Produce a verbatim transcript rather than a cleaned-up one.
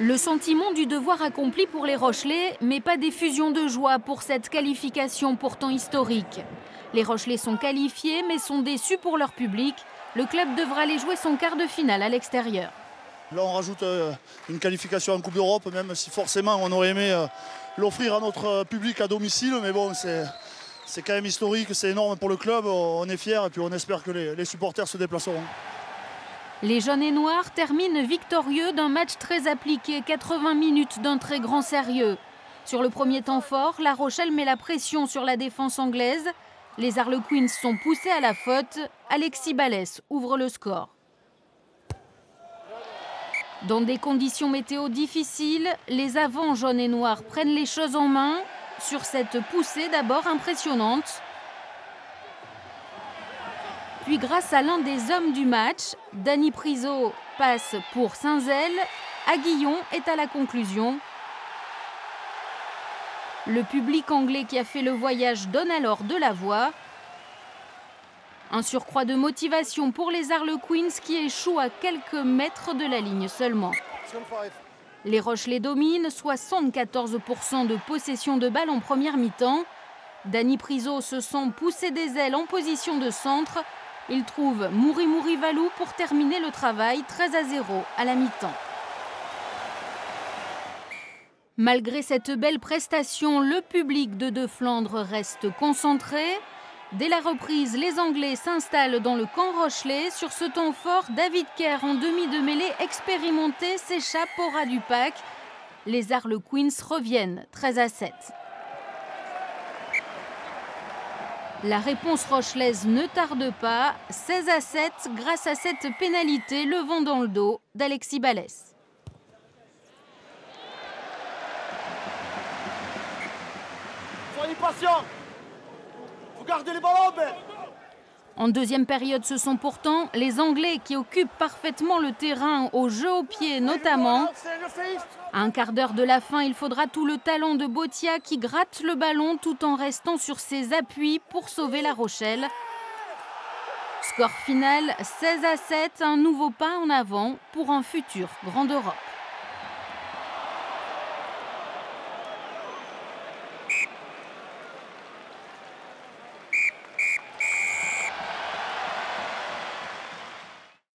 Le sentiment du devoir accompli pour les Rochelais, mais pas d'effusion de joie pour cette qualification pourtant historique. Les Rochelais sont qualifiés, mais sont déçus pour leur public. Le club devra aller jouer son quart de finale à l'extérieur. Là, on rajoute une qualification en Coupe d'Europe, même si forcément on aurait aimé l'offrir à notre public à domicile. Mais bon, c'est quand même historique, c'est énorme pour le club. On est fiers et puis on espère que les, les supporters se déplaceront. Les jaunes et noirs terminent victorieux d'un match très appliqué, quatre-vingts minutes d'un très grand sérieux. Sur le premier temps fort, La Rochelle met la pression sur la défense anglaise. Les Harlequins sont poussés à la faute. Alexis Balès ouvre le score. Dans des conditions météo difficiles, les avants jaunes et noirs prennent les choses en main sur cette poussée d'abord impressionnante. Puis grâce à l'un des hommes du match, Danny Priso passe pour Saint-Zel. Aguillon est à la conclusion. Le public anglais qui a fait le voyage donne alors de la voix. Un surcroît de motivation pour les Harlequins qui échouent à quelques mètres de la ligne seulement. Les Rochelais dominent, soixante-quatorze pour cent de possession de balle en première mi-temps. Danny Priso se sent pousser des ailes en position de centre. Il trouve Mourimourivalou pour terminer le travail treize à zéro à la mi-temps. Malgré cette belle prestation, le public de De Flandre reste concentré. Dès la reprise, les Anglais s'installent dans le camp Rochelais. Sur ce temps fort, David Kerr, en demi de mêlée expérimenté, s'échappe au ras du pack. Les Harlequins reviennent treize à sept. La réponse rochelaise ne tarde pas, seize à sept, grâce à cette pénalité, le vent dans le dos d'Alexis Balès. Soyez patients, vous gardez les ballons, ben. En deuxième période, ce sont pourtant les Anglais qui occupent parfaitement le terrain, au jeu au pied notamment. À un quart d'heure de la fin, il faudra tout le talent de Botia qui gratte le ballon tout en restant sur ses appuis pour sauver La Rochelle. Score final, seize à sept, un nouveau pas en avant pour un futur Grand Europe.